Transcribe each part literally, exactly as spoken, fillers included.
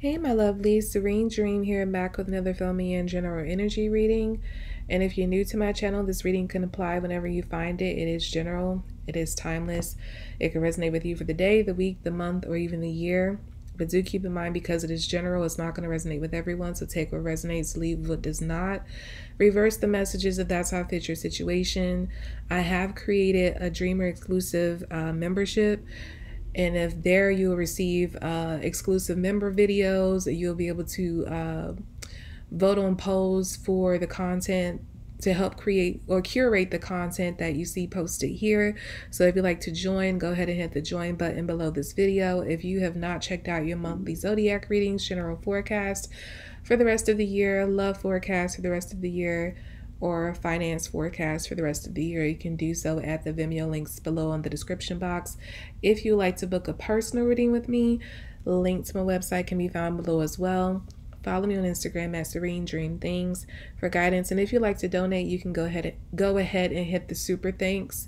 Hey my lovely, Serene Dream here, back with another filmy and general energy reading. And if you're new to my channel, this reading can apply whenever you find it. It is general, it is timeless, it can resonate with you for the day, the week, the month, or even the year. But do keep in mind, because it is general, it's not going to resonate with everyone. So take what resonates, leave what does not. Reverse the messages if that's how it fits your situation. I have created a Dreamer exclusive uh, membership. And if there, you'll receive uh, exclusive member videos. You'll be able to uh, vote on polls for the content to help create or curate the content that you see posted here. So if you'd like to join, go ahead and hit the join button below this video. If you have not checked out your monthly zodiac readings, general forecast for the rest of the year, love forecast for the rest of the year, or finance forecast for the rest of the year, you can do so at the Vimeo links below in the description box. If you like to book a personal reading with me, link to my website can be found below as well. Follow me on Instagram at Serene Dream Things for guidance. And if you'd like to donate, you can go ahead and, go ahead and hit the super thanks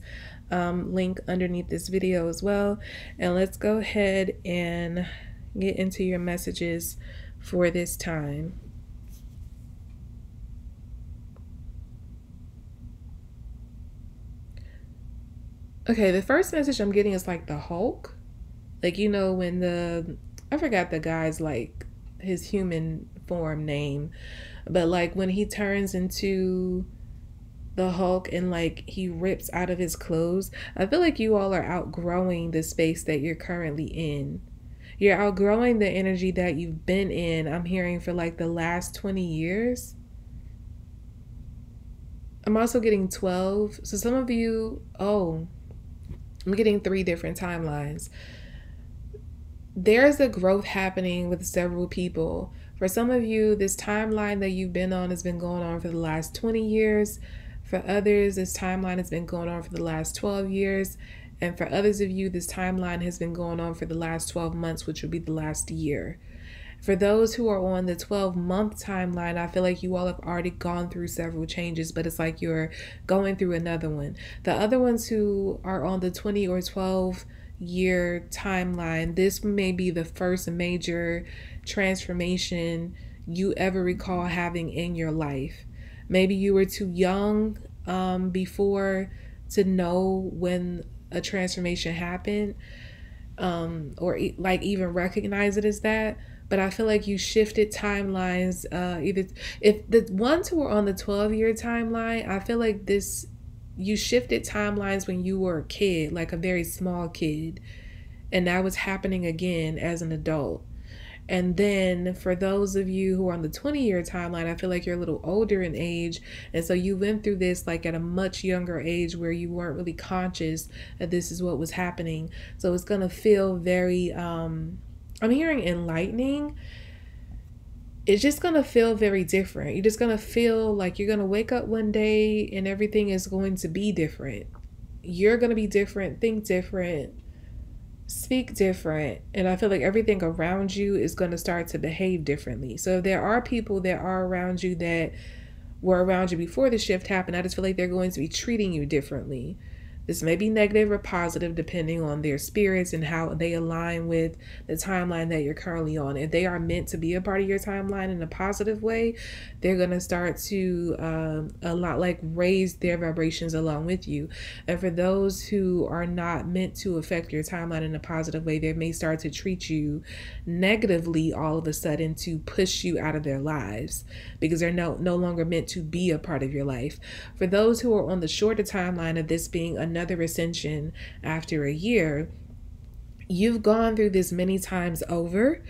um, link underneath this video as well. And let's go ahead and get into your messages for this time. Okay, the first message I'm getting is like the Hulk. Like, you know, when the, I forgot the guy's like his human form name, but like when he turns into the Hulk and like he rips out of his clothes, I feel like you all are outgrowing the space that you're currently in. You're outgrowing the energy that you've been in, I'm hearing, for like the last twenty years. I'm also getting twelve. So some of you, oh, I'm getting three different timelines. There's a growth happening with several people. For some of you, this timeline that you've been on has been going on for the last twenty years. For others, this timeline has been going on for the last twelve years. And for others of you, this timeline has been going on for the last twelve months, which will be the last year. For those who are on the twelve month timeline, I feel like you all have already gone through several changes, but it's like you're going through another one. The other ones who are on the twenty or twelve year timeline, this may be the first major transformation you ever recall having in your life. Maybe you were too young um, before to know when a transformation happened, um, or e like even recognize it as that. But I feel like you shifted timelines. Uh, either if the ones who were on the twelve year timeline, I feel like this, you shifted timelines when you were a kid, like a very small kid, and that was happening again as an adult. And then for those of you who are on the twenty year timeline, I feel like you're a little older in age. And so you went through this like at a much younger age where you weren't really conscious that this is what was happening. So it's gonna feel very, um, I'm hearing enlightening. It's just going to feel very different. You're just going to feel like you're going to wake up one day and everything is going to be different. You're going to be different, think different, speak different. And I feel like everything around you is going to start to behave differently. So if there are people that are around you that were around you before the shift happened, I just feel like they're going to be treating you differently. This may be negative or positive depending on their spirits and how they align with the timeline that you're currently on. If they are meant to be a part of your timeline in a positive way, they're going to start to um, a lot like raise their vibrations along with you. And for those who are not meant to affect your timeline in a positive way, they may start to treat you negatively all of a sudden to push you out of their lives because they're no, no longer meant to be a part of your life. For those who are on the shorter timeline of this being another Another ascension after a year, you've gone through this many times over,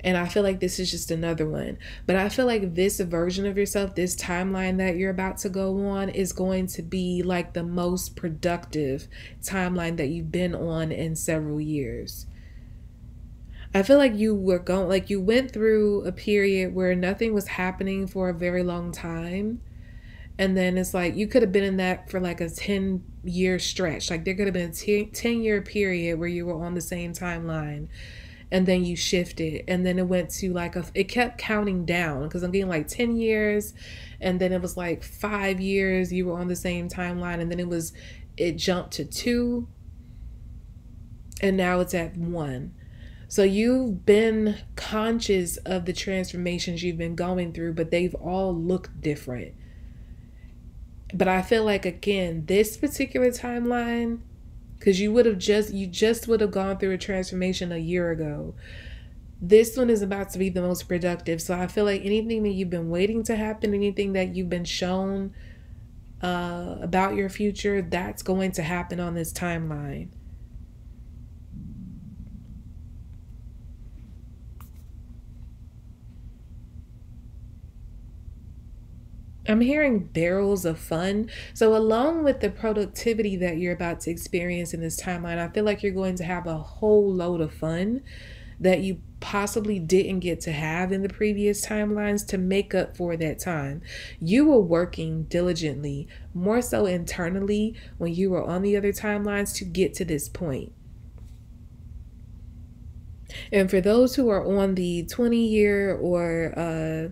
and I feel like this is just another one. But I feel like this version of yourself, this timeline that you're about to go on, is going to be like the most productive timeline that you've been on in several years. I feel like you were going, like you went through a period where nothing was happening for a very long time. And then it's like you could have been in that for like a ten year stretch. Like there could have been a ten year period where you were on the same timeline, and then you shifted, and then it went to like a, it kept counting down, because I'm getting like ten years, and then it was like five years you were on the same timeline, and then it was, it jumped to two, and now it's at one. So you've been conscious of the transformations you've been going through, but they've all looked different. But I feel like, again, this particular timeline, because you would have just, you just would have gone through a transformation a year ago. This one is about to be the most productive. So I feel like anything that you've been waiting to happen, anything that you've been shown uh, about your future, that's going to happen on this timeline. I'm hearing barrels of fun. So along with the productivity that you're about to experience in this timeline, I feel like you're going to have a whole load of fun that you possibly didn't get to have in the previous timelines to make up for that time. You were working diligently, more so internally when you were on the other timelines, to get to this point. And for those who are on the twenty year or uh,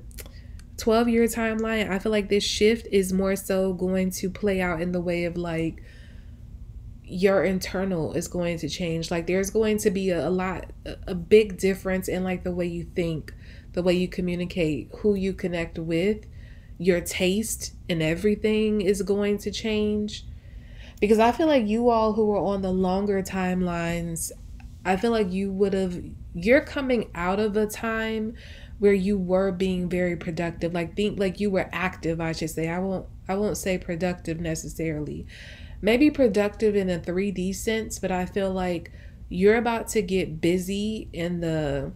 twelve year timeline, I feel like this shift is more so going to play out in the way of, like, your internal is going to change. Like, there's going to be a, a lot, a big difference in, like, the way you think, the way you communicate, who you connect with. Your taste and everything is going to change, because I feel like you all who are on the longer timelines, I feel like you would have, you're coming out of a time where you were being very productive. Like, think like you were active, I should say. I won't, I won't say productive necessarily. Maybe productive in a three D sense, but I feel like you're about to get busy in the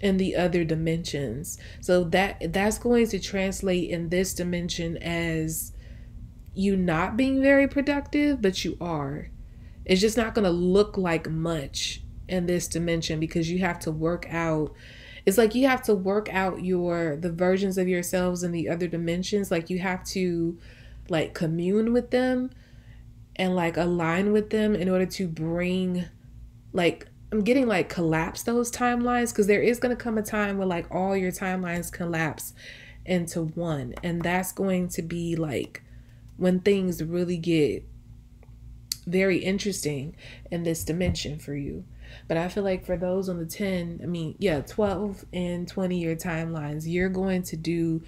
in the other dimensions. So that that's going to translate in this dimension as you not being very productive, but you are. It's just not going to look like much in this dimension, because you have to work out. It's like you have to work out your the versions of yourselves in the other dimensions. Like, you have to, like, commune with them and, like, align with them in order to bring, like, I'm getting, like, collapse those timelines, because there is going to come a time where, like, all your timelines collapse into one. And that's going to be, like, when things really get very interesting in this dimension for you. But I feel like for those on the ten, I mean, yeah, twelve and twenty year timelines, you're going to do,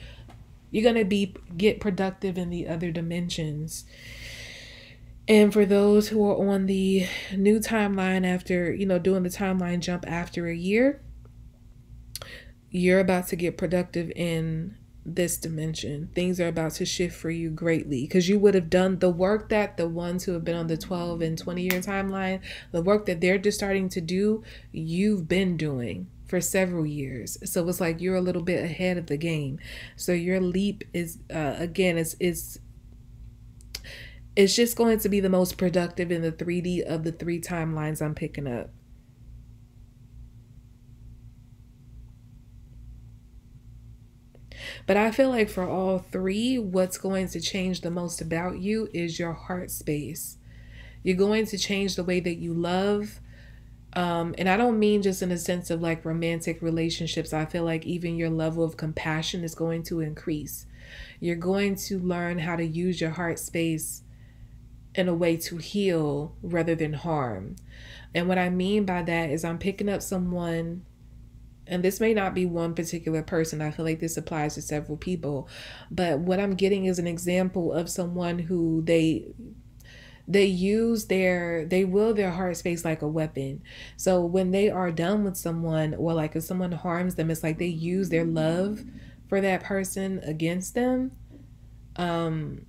you're going to be, get productive in the other dimensions. And for those who are on the new timeline after, you know, doing the timeline jump after a year, you're about to get productive in this dimension. Things are about to shift for you greatly, because you would have done the work that the ones who have been on the twelve and twenty year timeline, the work that they're just starting to do, you've been doing for several years. So it's like you're a little bit ahead of the game. So your leap is, uh, again, it's, it's, it's just going to be the most productive in the three D of the three timelines I'm picking up. But I feel like for all three, what's going to change the most about you is your heart space. You're going to change the way that you love. Um, and I don't mean just in a sense of, like, romantic relationships. I feel like even your level of compassion is going to increase. You're going to learn how to use your heart space in a way to heal rather than harm. And what I mean by that is I'm picking up someone, and this may not be one particular person. I feel like this applies to several people. But what I'm getting is an example of someone who they they use their, they will their heart space like a weapon. So when they are done with someone, or, like, if someone harms them, it's like they use their love for that person against them. Um,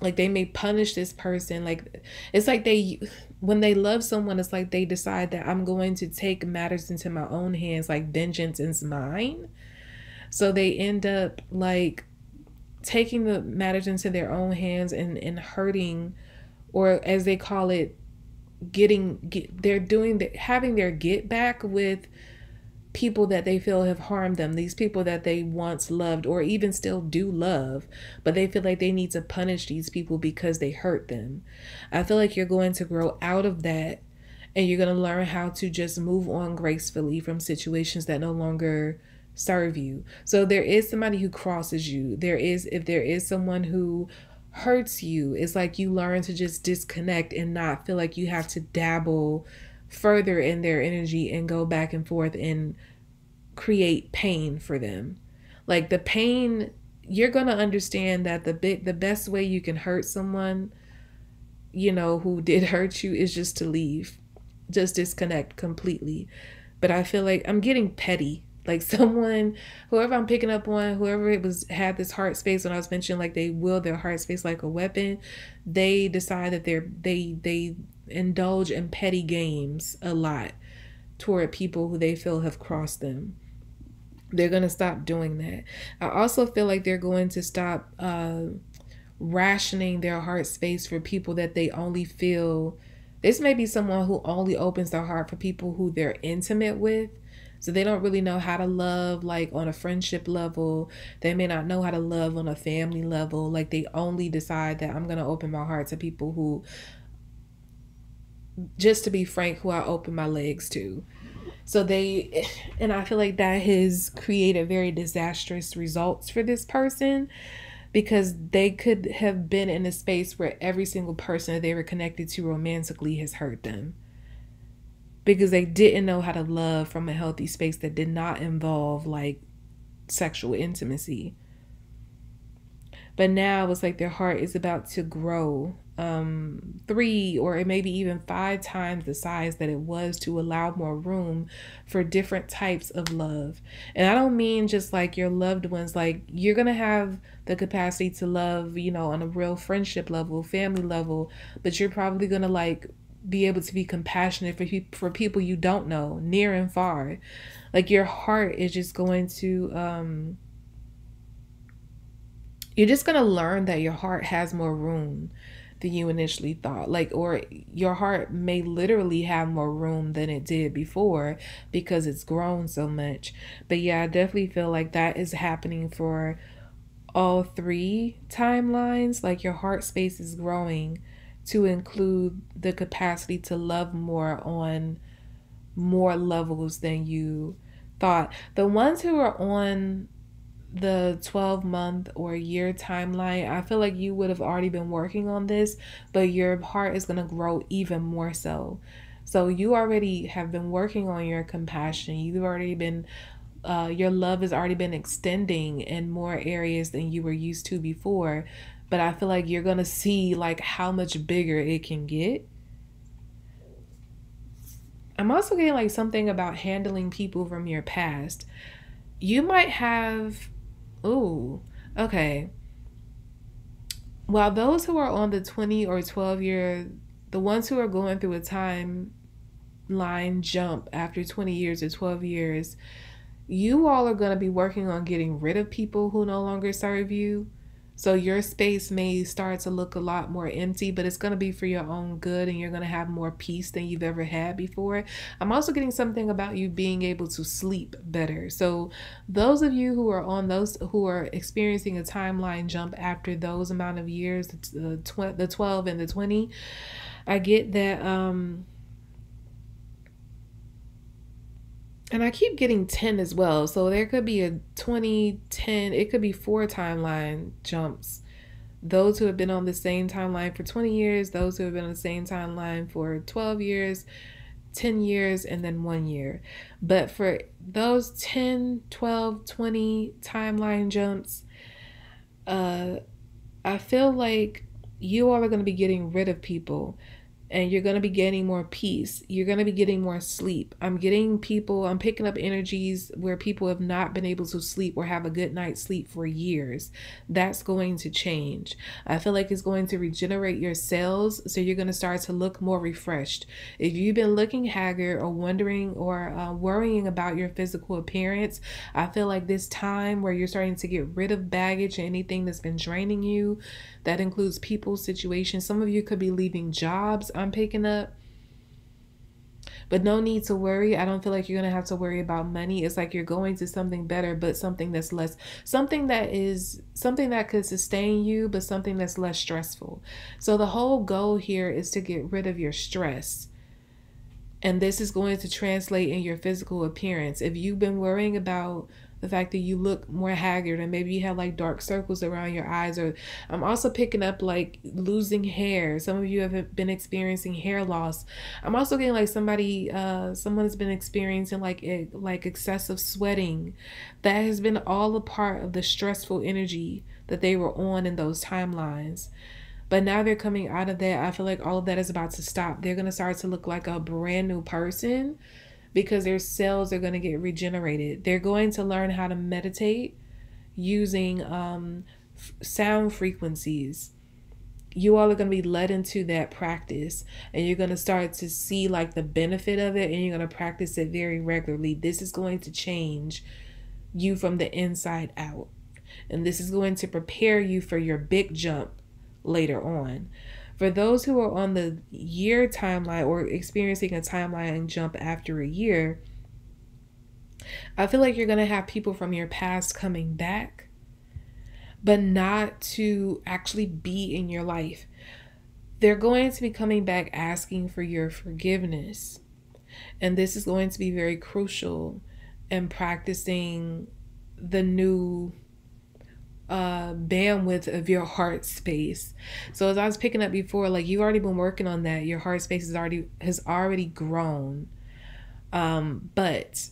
like, they may punish this person. Like, it's like they, when they love someone, it's like they decide that I'm going to take matters into my own hands, like vengeance is mine. So they end up, like, taking the matters into their own hands and, and hurting, or as they call it, getting, get, they're doing, the, having their get back with people that they feel have harmed them, these people that they once loved or even still do love, but they feel like they need to punish these people because they hurt them. I feel like you're going to grow out of that, and you're going to learn how to just move on gracefully from situations that no longer serve you. So there is somebody who crosses you. There is, if there is someone who hurts you, it's like you learn to just disconnect and not feel like you have to dabble further in their energy and go back and forth and create pain for them. Like the pain, you're going to understand that the big, the best way you can hurt someone, you know, who did hurt you is just to leave, just disconnect completely. But I feel like I'm getting petty. Like someone, whoever I'm picking up on, whoever it was had this heart space when I was mentioning, like they wield their heart space like a weapon. They decide that they're, they, they indulge in petty games a lot toward people who they feel have crossed them. They're going to stop doing that. I also feel like they're going to stop uh, rationing their heart space for people that they only feel. This may be someone who only opens their heart for people who they're intimate with. So they don't really know how to love, like on a friendship level. They may not know how to love on a family level. Like they only decide that I'm going to open my heart to people who, just to be frank, who I open my legs to. So they, and I feel like that has created very disastrous results for this person, because they could have been in a space where every single person that they were connected to romantically has hurt them, because they didn't know how to love from a healthy space that did not involve like sexual intimacy. But now it's like their heart is about to grow um, three or maybe even five times the size that it was, to allow more room for different types of love. And I don't mean just like your loved ones. Like you're going to have the capacity to love, you know, on a real friendship level, family level, but you're probably going to like be able to be compassionate for for people you don't know, near and far. Like your heart is just going to, um, you're just going to learn that your heart has more room than you initially thought. Like, or your heart may literally have more room than it did before because it's grown so much. But yeah, I definitely feel like that is happening for all three timelines. Like your heart space is growing to include the capacity to love more on more levels than you thought. The ones who are on the twelve month or year timeline, I feel like you would have already been working on this, but your heart is going to grow even more so. So you already have been working on your compassion. You've already been, uh, your love has already been extending in more areas than you were used to before. But I feel like you're going to see like how much bigger it can get. I'm also getting like something about handling people from your past. You might have, ooh, okay. While those who are on the twenty or twelve year, the ones who are going through a timeline jump after twenty years or twelve years, you all are going to be working on getting rid of people who no longer serve you. So your space may start to look a lot more empty, but it's going to be for your own good, and you're going to have more peace than you've ever had before. I'm also getting something about you being able to sleep better. So those of you who are on those, who are experiencing a timeline jump after those amount of years, the, tw the twelve and the twenty, I get that. Um, and I keep getting ten as well. So there could be a twenty, ten, it could be four timeline jumps. Those who have been on the same timeline for twenty years, those who have been on the same timeline for twelve years, ten years, and then one year. But for those ten, twelve, twenty timeline jumps, uh, I feel like you all are going to be getting rid of people. And you're going to be getting more peace. You're going to be getting more sleep. I'm getting people, I'm picking up energies where people have not been able to sleep or have a good night's sleep for years. That's going to change. I feel like it's going to regenerate your cells. So you're going to start to look more refreshed. If you've been looking haggard or wondering or uh, worrying about your physical appearance, I feel like this time where you're starting to get rid of baggage and anything that's been draining you, that includes people, situations. Some of you could be leaving jobs, I'm picking up. But no need to worry. I don't feel like you're going to have to worry about money. It's like you're going to something better, but something that's less, something that is something that could sustain you, but something that's less stressful. So the whole goal here is to get rid of your stress. And this is going to translate in your physical appearance. If you've been worrying about the fact that you look more haggard, and maybe you have like dark circles around your eyes, or I'm also picking up like losing hair. Some of you have been experiencing hair loss. I'm also getting like somebody, uh, someone has been experiencing like a, like excessive sweating. That has been all a part of the stressful energy that they were on in those timelines. But now they're coming out of that. I feel like all of that is about to stop. They're going to start to look like a brand new person because their cells are going to get regenerated. They're going to learn how to meditate using um, sound frequencies. You all are going to be led into that practice, and you're going to start to see like the benefit of it, and you're going to practice it very regularly. This is going to change you from the inside out, and this is going to prepare you for your big jump later on. For those who are on the year timeline or experiencing a timeline jump after a year, I feel like you're going to have people from your past coming back, but not to actually be in your life. They're going to be coming back asking for your forgiveness. And this is going to be very crucial in practicing the new uh bandwidth of your heart space. So as I was picking up before, like you've already been working on that. Your heart space is already has already grown, um but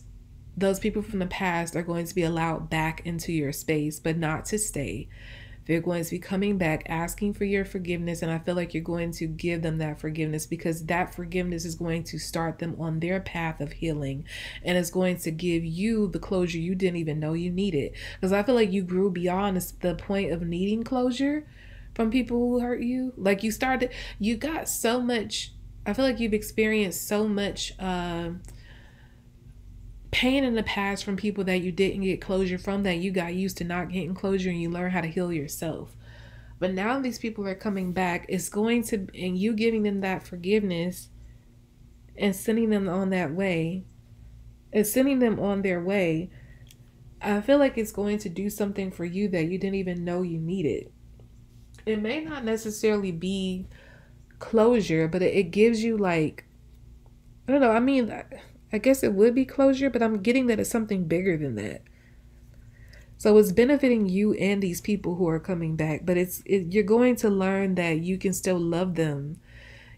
those people from the past are going to be allowed back into your space, but not to stay. They're going to be coming back asking for your forgiveness, and I feel like you're going to give them that forgiveness, because that forgiveness is going to start them on their path of healing, and it's going to give you the closure you didn't even know you needed. Because I feel like you grew beyond the point of needing closure from people who hurt you. Like you started, you got so much, I feel like you've experienced so much uh, pain in the past from people that you didn't get closure from, that you got used to not getting closure, and you learn how to heal yourself. But now these people are coming back. It's going to, and you giving them that forgiveness and sending them on that way and sending them on their way, I feel like it's going to do something for you that you didn't even know you needed. It may not necessarily be closure, but it, it gives you like, I don't know, I mean, I, I guess it would be closure, but I'm getting that it's something bigger than that. So it's benefiting you and these people who are coming back, but it's it, you're going to learn that you can still love them.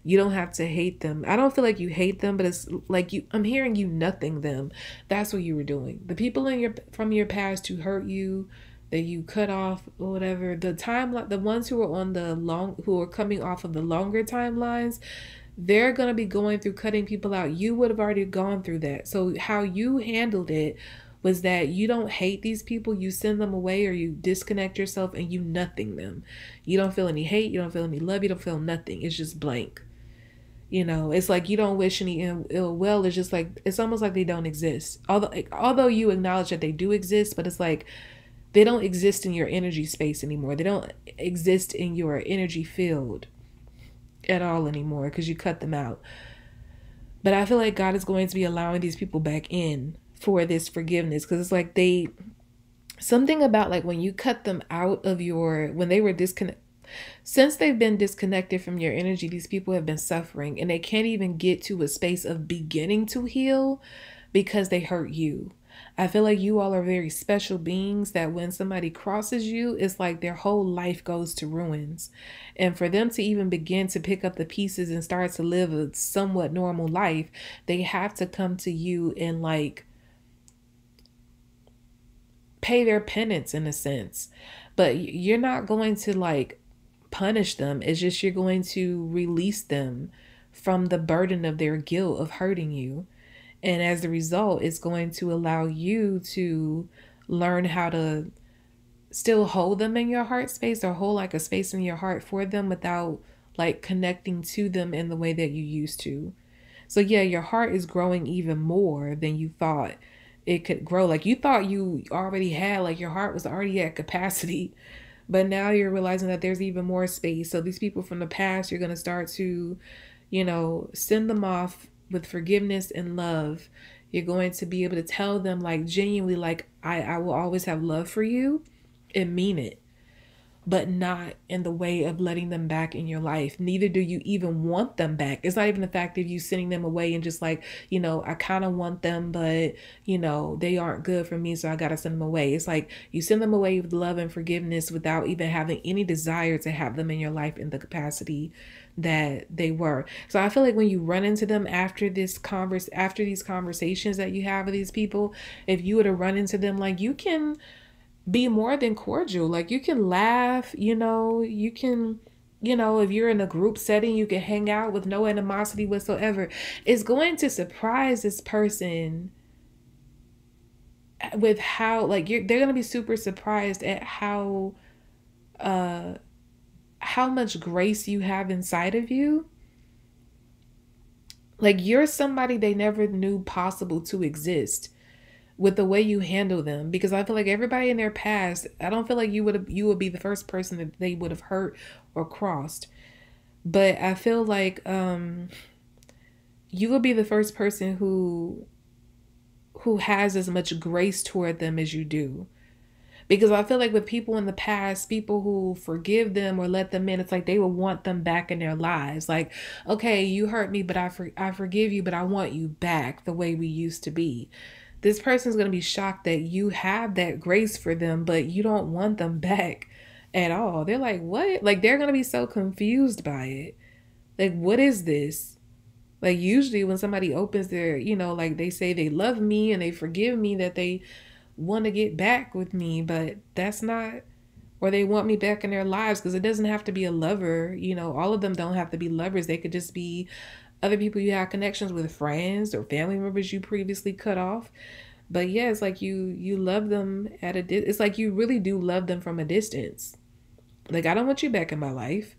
You don't have to hate them. I don't feel like you hate them, but it's like you, I'm hearing you nothing them. That's what you were doing. The people in your from your past who hurt you, that you cut off or whatever, the timeline, the ones who are on the long, who are coming off of the longer timelines, they're going to be going through cutting people out. You would have already gone through that. So how you handled it was that you don't hate these people. You send them away, or you disconnect yourself, and you nothing them. You don't feel any hate. You don't feel any love. You don't feel nothing. It's just blank. You know, it's like you don't wish any ill will. It's just like, it's almost like they don't exist. Although, although you acknowledge that they do exist, but it's like they don't exist in your energy space anymore. They don't exist in your energy field at all anymore, because you cut them out. But I feel like God is going to be allowing these people back in for this forgiveness, because it's like they, something about like when you cut them out of your, when they were disconnected, since they've been disconnected from your energy, these people have been suffering, and they can't even get to a space of beginning to heal because they hurt you. I feel like you all are very special beings that when somebody crosses you, it's like their whole life goes to ruins. And for them to even begin to pick up the pieces and start to live a somewhat normal life, they have to come to you and like pay their penance in a sense. But you're not going to like punish them. It's just you're going to release them from the burden of their guilt of hurting you. And as a result, it's going to allow you to learn how to still hold them in your heart space, or hold like a space in your heart for them without like connecting to them in the way that you used to. So yeah, your heart is growing even more than you thought it could grow. Like you thought you already had, like your heart was already at capacity, but now you're realizing that there's even more space. So these people from the past, you're going to start to, you know, send them off with forgiveness and love. You're going to be able to tell them like genuinely, like, I, I will always have love for you, and mean it. but not in the way of letting them back in your life. Neither do you even want them back. It's not even the fact of you sending them away and just like, you know, I kind of want them, but you know, they aren't good for me, so I got to send them away. It's like you send them away with love and forgiveness without even having any desire to have them in your life in the capacity that they were. So I feel like when you run into them after this converse, after these conversations that you have with these people, if you were to run into them, like you can be more than cordial. Like you can laugh, you know, you can, you know, if you're in a group setting, you can hang out with no animosity whatsoever. It's going to surprise this person with how, like, you're, they're going to be super surprised at how, uh, how much grace you have inside of you. Like you're somebody they never knew possible to exist with the way you handle them. Because I feel like everybody in their past, I don't feel like you would you would be the first person that they would have hurt or crossed. But I feel like um, you would be the first person who who has as much grace toward them as you do. Because I feel like with people in the past, people who forgive them or let them in, it's like they will want them back in their lives. Like, okay, you hurt me, but I, for I forgive you, but I want you back the way we used to be. This person's going to be shocked that you have that grace for them, but you don't want them back at all. They're like, what? Like, they're going to be so confused by it. Like, what is this? Like, usually when somebody opens their, you know, like they say they love me and they forgive me, that they want to get back with me, but that's not, or they want me back in their lives, because it doesn't have to be a lover. You know, all of them don't have to be lovers. They could just be other people you have connections with, friends or family members you previously cut off. But yeah, it's like you, you love them at a, it's like you really do love them from a distance. Like, I don't want you back in my life,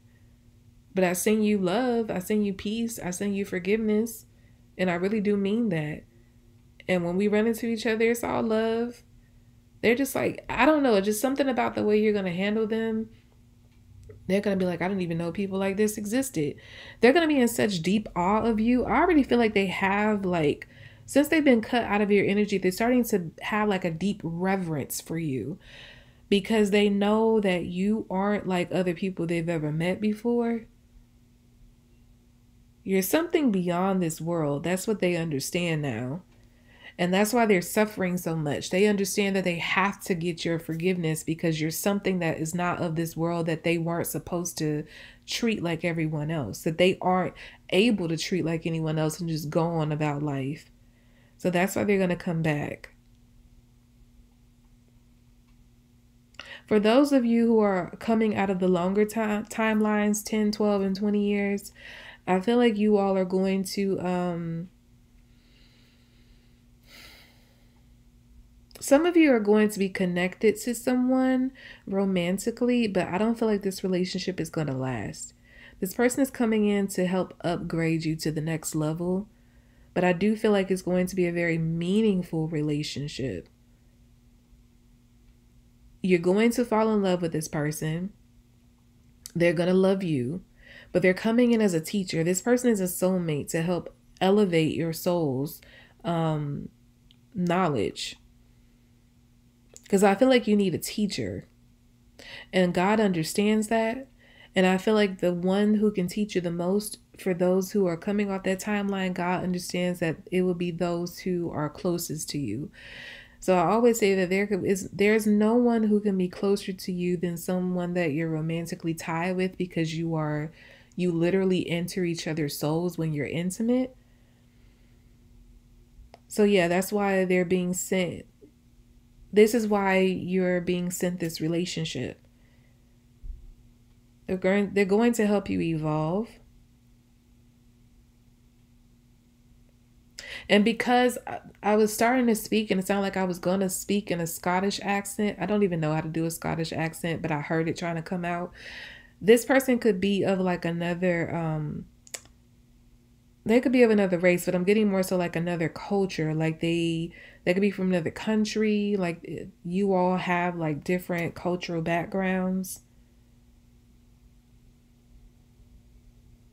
but I send you love. I send you peace. I send you forgiveness. And I really do mean that. And when we run into each other, it's all love. They're just like, I don't know, just something about the way you're going to handle them. They're going to be like, I didn't even know people like this existed. They're going to be in such deep awe of you. I already feel like they have, like, since they've been cut out of your energy, they're starting to have like a deep reverence for you, because they know that you aren't like other people they've ever met before. You're something beyond this world. That's what they understand now. And that's why they're suffering so much. They understand that they have to get your forgiveness, because you're something that is not of this world, that they weren't supposed to treat like everyone else, that they aren't able to treat like anyone else and just go on about life. So that's why they're going to come back. For those of you who are coming out of the longer time timelines, ten, twelve, and twenty years, I feel like you all are going to... Um, Some of you are going to be connected to someone romantically, but I don't feel like this relationship is going to last. This person is coming in to help upgrade you to the next level, but I do feel like it's going to be a very meaningful relationship. You're going to fall in love with this person. They're going to love you, but they're coming in as a teacher. This person is a soulmate to help elevate your soul's um, knowledge. Because I feel like you need a teacher, and God understands that. And I feel like the one who can teach you the most for those who are coming off that timeline, God understands that it will be those who are closest to you. So I always say that there is, there's no one who can be closer to you than someone that you're romantically tied with, because you are, you literally enter each other's souls when you're intimate. So yeah, that's why they're being sent. This is why you're being sent this relationship. They're going, they're going to help you evolve. And because I, I was starting to speak and it sounded like I was going to speak in a Scottish accent. I don't even know how to do a Scottish accent, but I heard it trying to come out. This person could be of like another... Um, they could be of another race, but I'm getting more so like another culture. Like they... They could be from another country. Like you all have like different cultural backgrounds.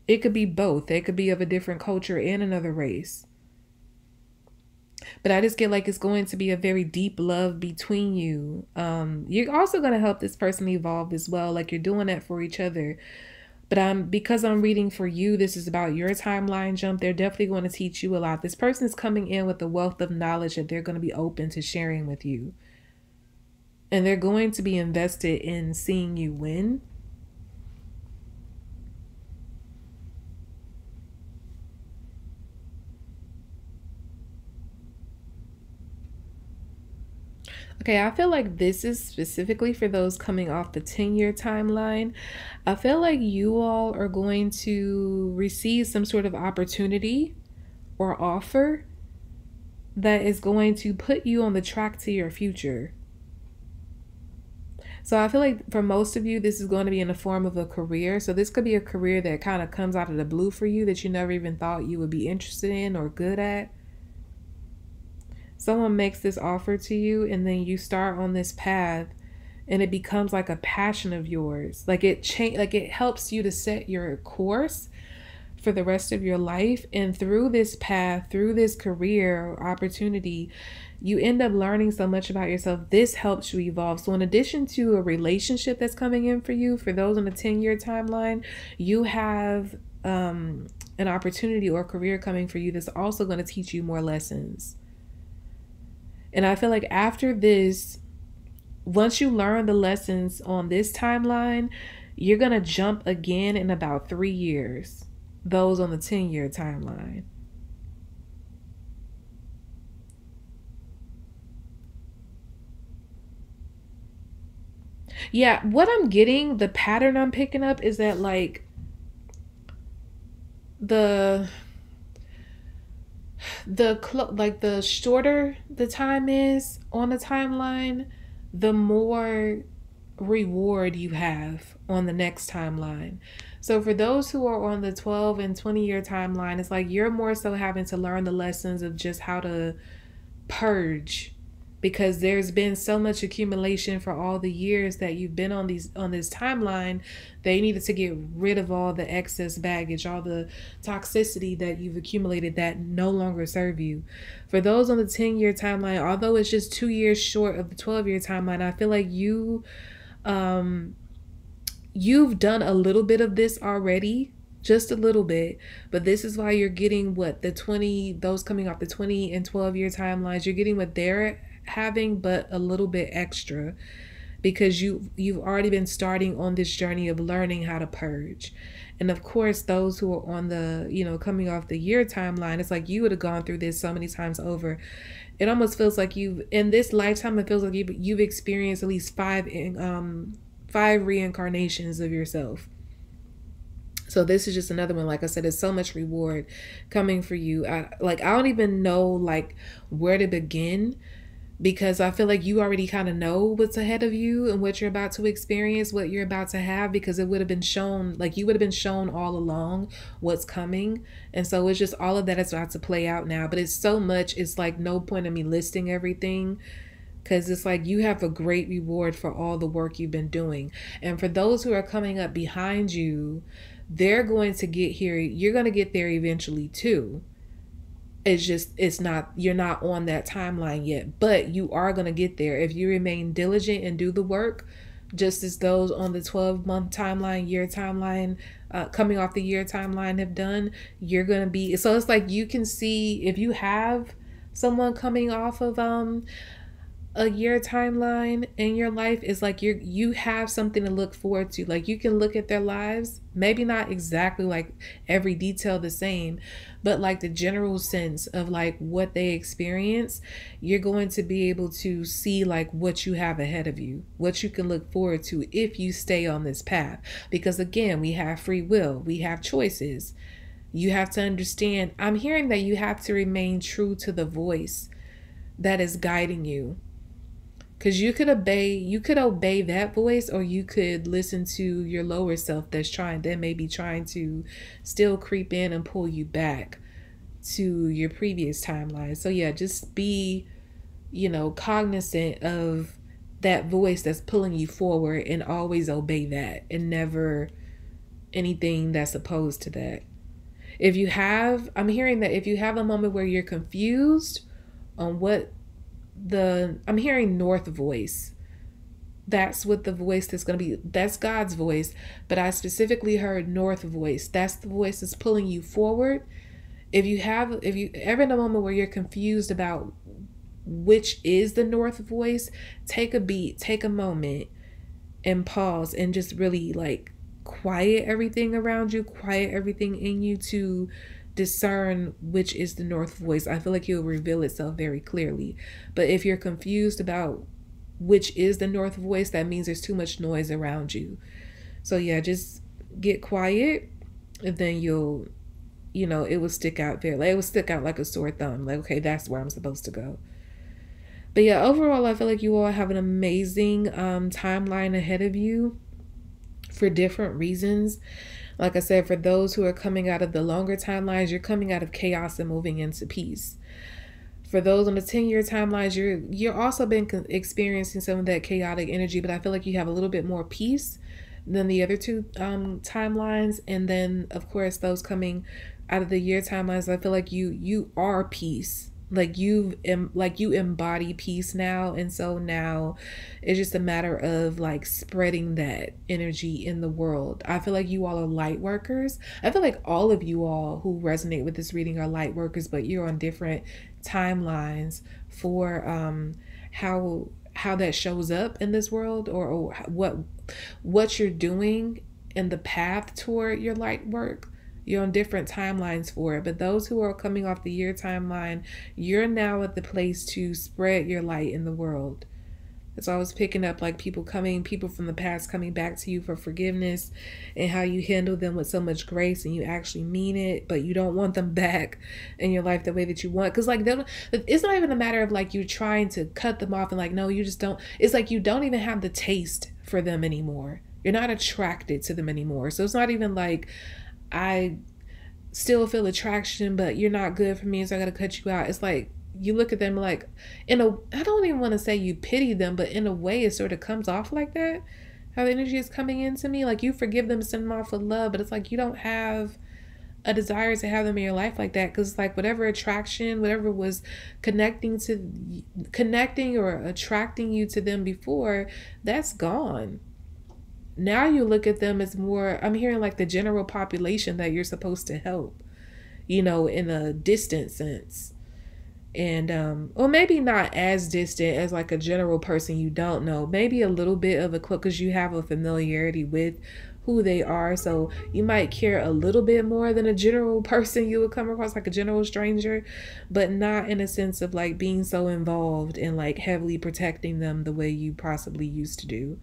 It could be both. They could be of a different culture and another race. But I just get like it's going to be a very deep love between you. Um, you're also going to help this person evolve as well. Like you're doing that for each other. But I'm, because I'm reading for you, this is about your timeline jump. They're definitely going to teach you a lot. This person's coming in with a wealth of knowledge that they're going to be open to sharing with you. And they're going to be invested in seeing you win. Okay, I feel like this is specifically for those coming off the ten-year timeline. I feel like you all are going to receive some sort of opportunity or offer that is going to put you on the track to your future. So I feel like for most of you, this is going to be in the form of a career. So this could be a career that kind of comes out of the blue for you that you never even thought you would be interested in or good at. Someone makes this offer to you and then you start on this path and it becomes like a passion of yours. Like it change, like it helps you to set your course for the rest of your life. And through this path, through this career opportunity, you end up learning so much about yourself. This helps you evolve. So in addition to a relationship that's coming in for you, for those on the ten-year timeline, you have um, an opportunity or career coming for you that's also going to teach you more lessons. And I feel like after this, once you learn the lessons on this timeline, you're going to jump again in about three years, those on the ten-year timeline. Yeah, what I'm getting, the pattern I'm picking up is that like the... The cl- like the shorter the time is on the timeline, the more reward you have on the next timeline. So for those who are on the twelve and twenty year timeline, it's like you're more so having to learn the lessons of just how to purge, because there's been so much accumulation for all the years that you've been on these on this timeline that you needed to get rid of all the excess baggage, all the toxicity that you've accumulated that no longer serve you. For those on the ten-year timeline, although it's just two years short of the twelve-year timeline, I feel like you, um, you've done a little bit of this already. Just a little bit, but this is why you're getting what the twenty, those coming off the twenty and twelve year timelines, you're getting what they're having, but a little bit extra, because you you've already been starting on this journey of learning how to purge. And of course, those who are on the, you know, coming off the year timeline, it's like you would have gone through this so many times over. It almost feels like you've, in this lifetime, it feels like you've, you've experienced at least five in, um five reincarnations of yourself. So this is just another one. Like I said, there's so much reward coming for you. I, like, I don't even know like where to begin, because I feel like you already kind of know what's ahead of you and what you're about to experience, what you're about to have, because it would have been shown, like you would have been shown all along what's coming. And so it's just all of that is about to play out now. But it's so much, it's like no point in me listing everything, because it's like you have a great reward for all the work you've been doing. And for those who are coming up behind you, they're going to get here. You're going to get there eventually too. It's just, it's not, you're not on that timeline yet, but you are going to get there if you remain diligent and do the work, just as those on the twelve month timeline, year timeline, uh, coming off the year timeline have done. You're going to be, so it's like you can see if you have someone coming off of, um, a year timeline in your life, is like you you have something to look forward to. Like you can look at their lives, maybe not exactly like every detail the same, but like the general sense of like what they experience, you're going to be able to see like what you have ahead of you, what you can look forward to if you stay on this path. Because again, we have free will, we have choices. You have to understand, I'm hearing that you have to remain true to the voice that is guiding you. Because you could obey, you could obey that voice, or you could listen to your lower self that's trying, that may be trying to still creep in and pull you back to your previous timeline. So yeah, just be, you know, cognizant of that voice that's pulling you forward, and always obey that and never anything that's opposed to that. If you have, I'm hearing that if you have a moment where you're confused on what the, I'm hearing north voice. That's what the voice that's going to be, that's God's voice. But I specifically heard north voice. That's the voice that's pulling you forward. If you have, if you ever in a moment where you're confused about which is the north voice, take a beat, take a moment and pause and just really like quiet everything around you, quiet everything in you to discern which is the north voice. I feel like it'll reveal itself very clearly. But if you're confused about which is the north voice, that means there's too much noise around you. So yeah, just get quiet, and then you'll, you know, it will stick out there. Like, it will stick out like a sore thumb. Like, okay, that's where I'm supposed to go. But yeah, overall, I feel like you all have an amazing um, timeline ahead of you for different reasons. Like I said, for those who are coming out of the longer timelines, you're coming out of chaos and moving into peace. For those on the ten-year timelines, you're you're also been experiencing some of that chaotic energy, but I feel like you have a little bit more peace than the other two um, timelines. And then, of course, those coming out of the year timelines, I feel like you you are peace. Like you've em like you embody peace now, and so now it's just a matter of like spreading that energy in the world. I feel like you all are light workers. I feel like all of you all who resonate with this reading are light workers, but you're on different timelines for um how how that shows up in this world, or, or what what you're doing in the path toward your light work. You're on different timelines for it. But those who are coming off the year timeline, you're now at the place to spread your light in the world. That's why I was picking up like people coming, people from the past coming back to you for forgiveness, and how you handle them with so much grace and you actually mean it, but you don't want them back in your life the way that you want. Cause like, they don't, it's not even a matter of like you trying to cut them off and like, no, you just don't, it's like, you don't even have the taste for them anymore. You're not attracted to them anymore. So it's not even like, I still feel attraction, but you're not good for me, so I gotta cut you out. It's like you look at them like, in a, I don't even want to say you pity them, but in a way it sort of comes off like that, how the energy is coming into me. Like you forgive them, send them off with love, but it's like you don't have a desire to have them in your life like that, because like whatever attraction, whatever was connecting to connecting or attracting you to them before, that's gone. Now you look at them as more, I'm hearing like the general population that you're supposed to help, you know, in a distant sense. And, um, or maybe not as distant as like a general person you don't know, maybe a little bit of a clue, because you have a familiarity with who they are. So you might care a little bit more than a general person you would come across, like a general stranger, but not in a sense of like being so involved and like heavily protecting them the way you possibly used to do.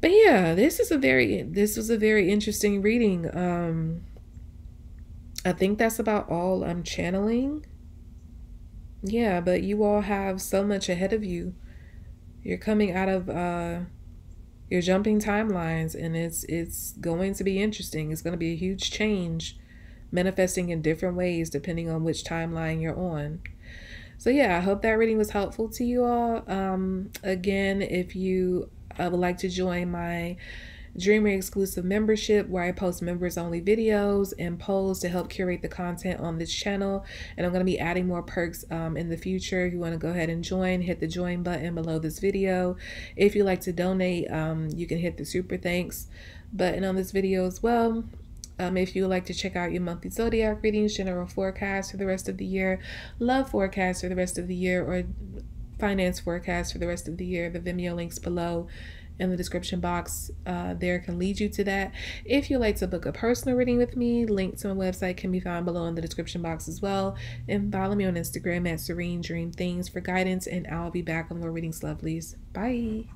But yeah, this is a very, this was a very interesting reading. Um, I think that's about all I'm channeling. Yeah, but you all have so much ahead of you. You're coming out of, uh, you're jumping timelines, and it's, it's going to be interesting. It's going to be a huge change manifesting in different ways, depending on which timeline you're on. So yeah, I hope that reading was helpful to you all. Um, again, if you I would like to join my Dreamer exclusive membership, where I post members only videos and polls to help curate the content on this channel. And I'm going to be adding more perks um, in the future. If you want to go ahead and join, hit the join button below this video. If you'd like to donate, um, you can hit the super thanks button on this video as well. Um, if you would like to check out your monthly zodiac readings, general forecast for the rest of the year, love forecast for the rest of the year, or finance forecast for the rest of the year, the Vimeo links below in the description box uh, there can lead you to that. If you'd like to book a personal reading with me, link to my website can be found below in the description box as well. And follow me on Instagram at Serene Dream Things for guidance, and I'll be back on more readings, lovelies. Bye.